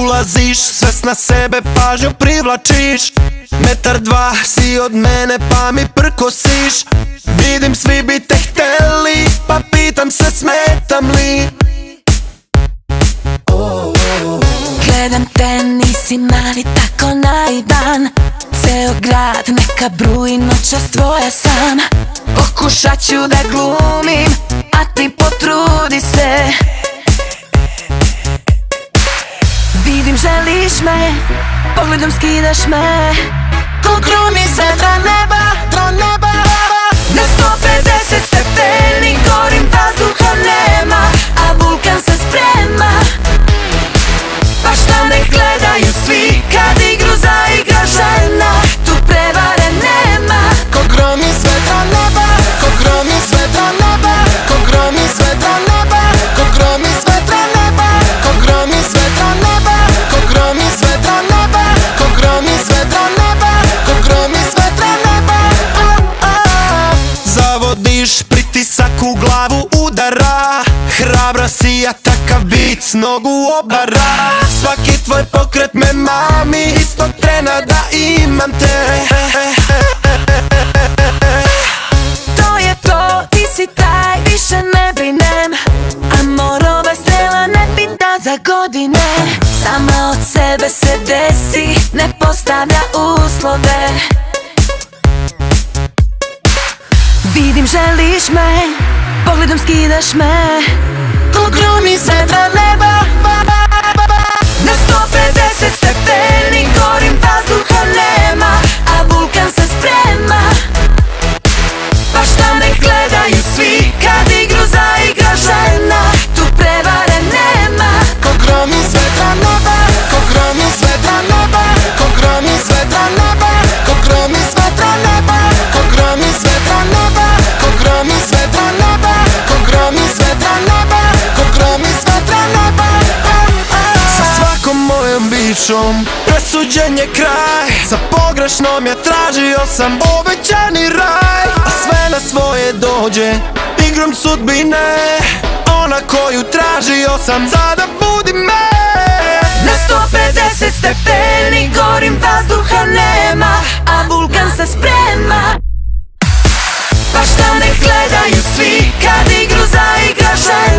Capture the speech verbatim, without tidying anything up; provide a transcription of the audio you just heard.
Ulaziš, svest na sebe, pažnju privlačiš. Metar dva si od mene pa mi prkosiš. Vidim svi bi te hteli, pa pitam se smetam li. Gledam te, nisi mali tako naivan. Ceo grad neka bruji noćas tvoja sam. Pokušat ću da glumim, a ti potrudi se. Vidim želiš me, pogledom skidaš me. Ko grumi se tra neba, tra neba. Na sto pedeset stepeni gorim, vazduha nema, a vulkan se sprema. Pa šta nek gledaju svi kad igru zaigra žena, tu prevare nema. Ko gromi s vetra neba, ko gromi s vetra neba, ko gromi s vetra neba, ko gromi s vetra neba, ko gromi s vetra neba, ko gromi s vetra neba, ko gromi s vetra neba, ko gromi s vetra neba. Zavodiš pritisak u glavu udara. Hrabra si ja takav bit s nogu obara. Svaki tvoj pokret me mami, istog trena da imam te. To je to, ti si taj, više ne brinem. Amorova strela ne pita za godine. Sama od sebe se desi, ne postavlja uslove. Vidim želiš me, pogledom skidaš me. Ko grumi se tra neba. Na sto pedeset stepeni gorim, vazduha nema, a vulkan se sprema. Pa šta nek gledaju svi kad igru zaigra žena, tu prevare nema. Ko grumi se tra neba, ko grumi se tra neba, ko grumi se tra neba, ko grumi se tra neba, ko grumi se tra neba, ko grumi se tra neba, ko grumi se tra neba, ko grumi se tra neba. Sa svakom mojom bičom presuđen je kraj. Sa pogrešnom ja tražio sam obećani raj. A sve na svoje dođe igrom sudbine. Ona koju tražio sam sada budi me. Na sto pedeset stepeni gorim, vazduha nema, a vulkan se sprema. Pa šta nek gledaju svi kad igru zaigra žena.